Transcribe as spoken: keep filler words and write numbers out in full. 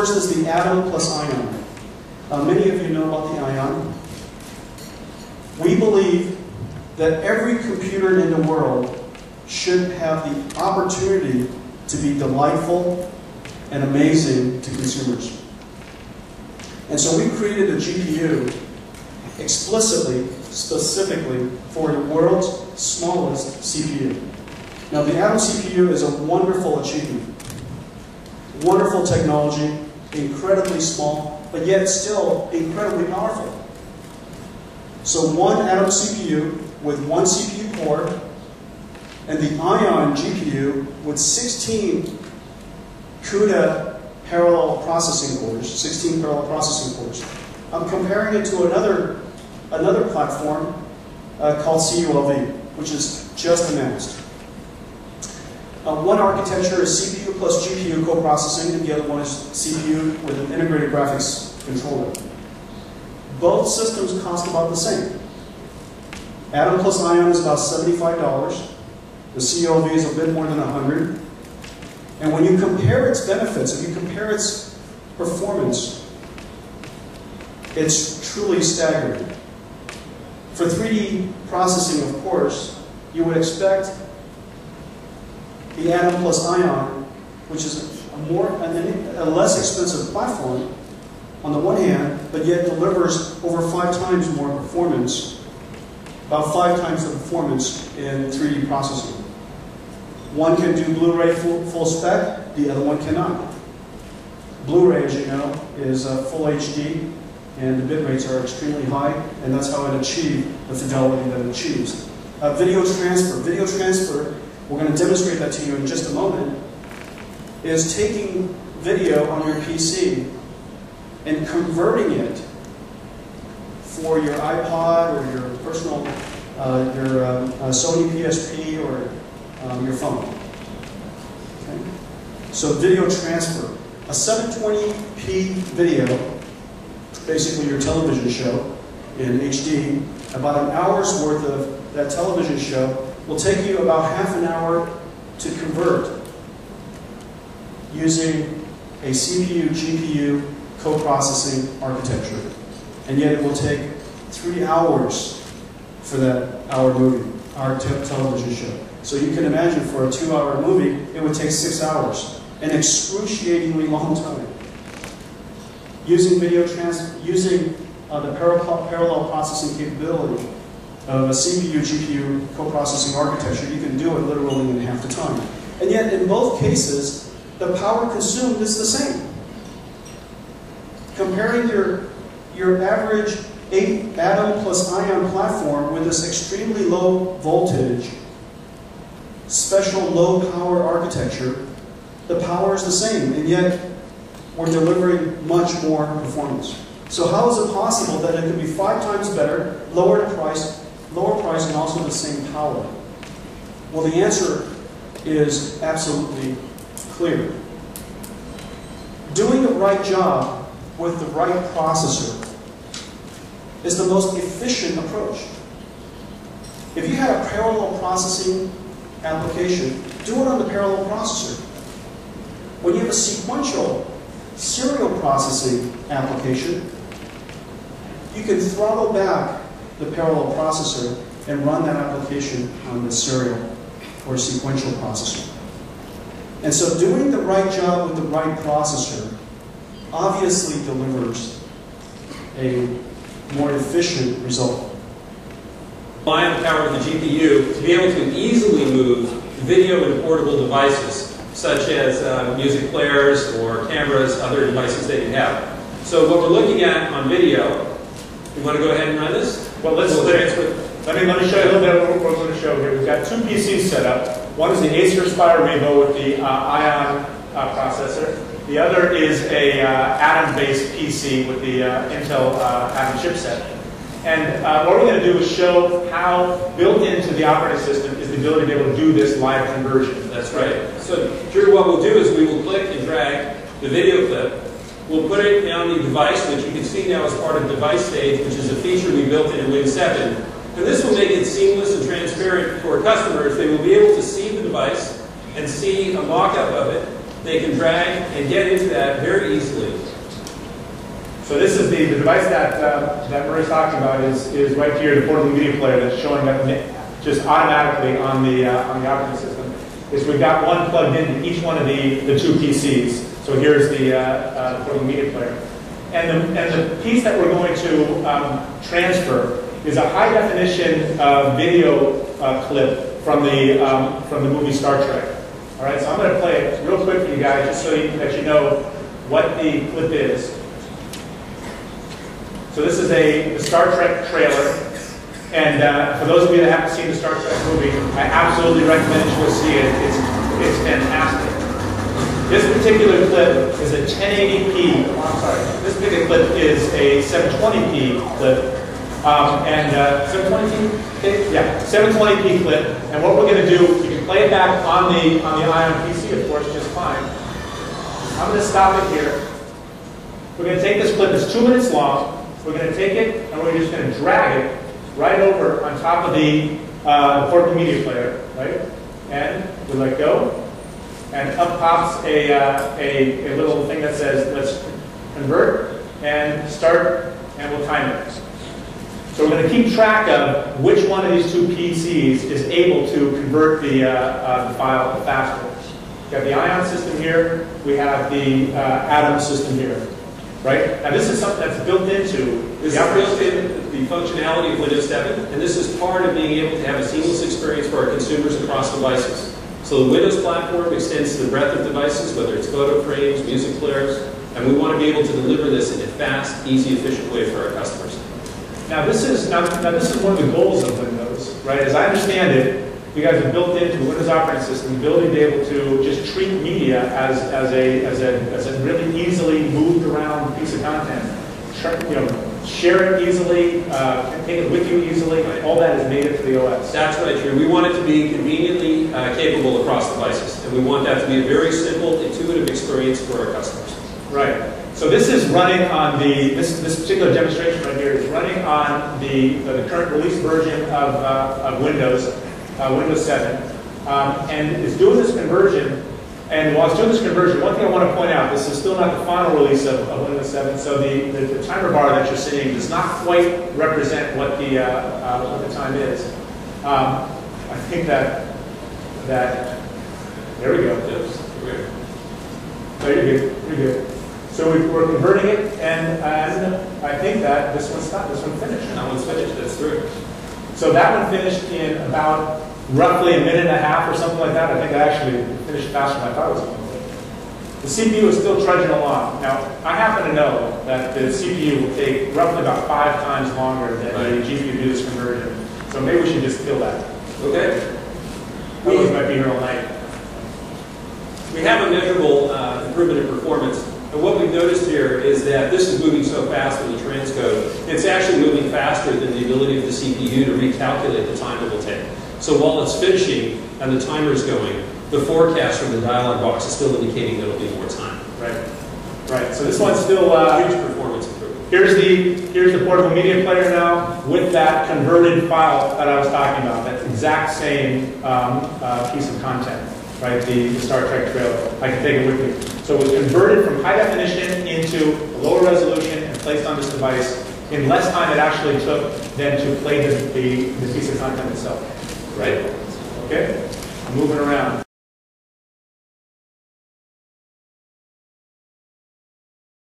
first is the Atom plus Ion. Uh, many of you know about the Ion. We believe that every computer in the world should have the opportunity to be delightful and amazing to consumers. And so we created a G P U explicitly, specifically, for the world's smallest C P U. Now the Atom C P U is a wonderful achievement. Wonderful technology, incredibly small, but yet still incredibly powerful. So one Atom C P U with one C P U core, and the Ion G P U with sixteen CUDA parallel processing cores, sixteen parallel processing cores. I'm comparing it to another, another platform uh, called C U L V, which is just announced. Uh, one architecture is C P U plus G P U co-processing, and the other one is C P U with an integrated graphics controller. Both systems cost about the same. Atom plus Ion is about seventy-five dollars. The C U L V is a bit more than one hundred dollars. And when you compare its benefits, if you compare its performance, it's truly staggering. For three D processing, of course, you would expect the Atom plus Ion, which is a, more, a less expensive platform on the one hand, but yet delivers over five times more performance, about five times the performance in three D processing. One can do Blu-ray full, full spec, the other one cannot. Blu-ray, as you know, is uh, full H D, and the bit rates are extremely high, and that's how it achieves the fidelity that it achieves. Uh, video transfer. Video transfer, we're going to demonstrate that to you in just a moment, is taking video on your P C and converting it for your iPod or your personal, uh, your um, uh, Sony P S P or um, your phone. Okay? So video transfer. A seven twenty p video, basically your television show in H D, about an hour's worth of that television show will take you about half an hour to convert using a C P U G P U co-processing architecture. And yet it will take three hours for that hour movie, our television show. So you can imagine for a two hour movie, it would take six hours, an excruciatingly long time. Using video trans, using uh, the parallel, parallel processing capability of a C P U G P U co-processing architecture, you can do it literally in half the time. And yet, in both cases, the power consumed is the same. Comparing your, your average eight Atom plus Ion platform with this extremely low voltage, special low power architecture, the power is the same, and yet we're delivering much more performance. So how is it possible that it could be five times better, lower the price, lower price and also the same power? Well, the answer is absolutely clear. Doing the right job with the right processor is the most efficient approach. If you had a parallel processing application, do it on the parallel processor. When you have a sequential serial processing application, you can throttle back the parallel processor and run that application on the serial or sequential processor. And so doing the right job with the right processor obviously delivers a more efficient result. By the power of the G P U, to be able to easily move video into portable devices such as uh, music players or cameras, other devices that you have. So what we're looking at on video, you want to go ahead and run this? Well, let's let me let me show you a little bit of what we're going to show here. We've got two P Cs set up. One is the Acer Aspire Revo with the uh, Ion uh, processor. The other is a uh, Atom-based P C with the uh, Intel uh, Atom chipset. And uh, what we're going to do is show how built into the operating system is the ability to be able to do this live conversion. That's right. So, Drew, what we'll do is we will click and drag the video clip. We'll put it on the device, which you can see now is part of device stage, which is a feature we built into Windows seven. And this will make it seamless and transparent for customers. They will be able to see the device and see a mock-up of it. they can drag and get into that very easily. So this is the, the device that uh, that Murray's talking about is is right here, the portable media player that's showing up just automatically on the uh, on the operating system. Is we've got one plugged into each one of the the two P Cs. So here's the uh, uh, portable media player, and the and the piece that we're going to um, transfer is a high definition uh, video uh, clip from the um, from the movie Star Trek. All right, so I'm going to play it real quick for you guys, just so you, that you know what the clip is. So this is a the Star Trek trailer, and uh, for those of you that haven't seen the Star Trek movie, I absolutely recommend you go see it. It's it's fantastic. This particular clip is a ten eighty p. Oh, I'm sorry. This particular clip is a seven twenty p clip. Um, and uh, seven twenty p, yeah, seven twenty p clip. And what we're going to do, you can play it back on the on the Ion P C, of course, just fine. I'm going to stop it here. We're going to take this clip. It's two minutes long. We're going to take it and we're just going to drag it right over on top of the uh, portable media player, right? And we let go, and up pops a uh, a, a little thing that says "Let's convert and start," and we'll time it. So we're going to keep track of which one of these two P Cs is able to convert the, uh, uh, the file faster. We've got the Ion system here. We have the uh, Atom system here, right? Now this is something that's built into this the, built in the functionality of Windows seven, and this is part of being able to have a seamless experience for our consumers across devices. So the Windows platform extends to the breadth of devices, whether it's photo frames, music players, and we want to be able to deliver this in a fast, easy, efficient way for our customers. Now this is now, now this is one of the goals of Windows, right? As I understand it, you guys have built into the Windows operating system the ability to be able to just treat media as as a as a as a really easily moved around piece of content. You know, share it easily, uh, take it with you easily. All that is native to the O S. That's right, Drew. We want it to be conveniently uh, capable across devices, and we want that to be a very simple, intuitive experience for our customers. Right. So this is running on the, this, this particular demonstration right here is running on the, the current release version of, uh, of Windows, uh, Windows seven. Um, and it's doing this conversion, and while it's doing this conversion, one thing I want to point out, this is still not the final release of, of Windows seven, so the, the, the timer bar that you're seeing does not quite represent what the, uh, uh, what the time is. Um, I think that, that, there we go. There you go, you're good. So we, we're converting it, and, and I think that this one's not, this one finished. That one's finished, that's through. So that one finished in about roughly a minute and a half or something like that. I think I actually finished faster than I thought it was going to be. The C P U is still trudging along. Now, I happen to know that the C P U will take roughly about five times longer than right. the G P U to do this conversion. So maybe we should just kill that. Okay. We might be here all night. We have a measurable uh, improvement in performance. And what we've noticed here is that this is moving so fast with the transcode, it's actually moving faster than the ability of the C P U to recalculate the time it will take. So while it's finishing and the timer is going, the forecast from the dialog box is still indicating there will be more time. Right. Right. So this one's still uh, huge performance improvement. Here's the here's the portable media player now with that converted file that I was talking about. That exact same um, uh, piece of content. Right, the, the Star Trek trailer. I can take it with me. So it was converted from high definition into a lower resolution and placed on this device in less time it actually took than to play the, the, the piece of content itself. Right? Okay? Moving around.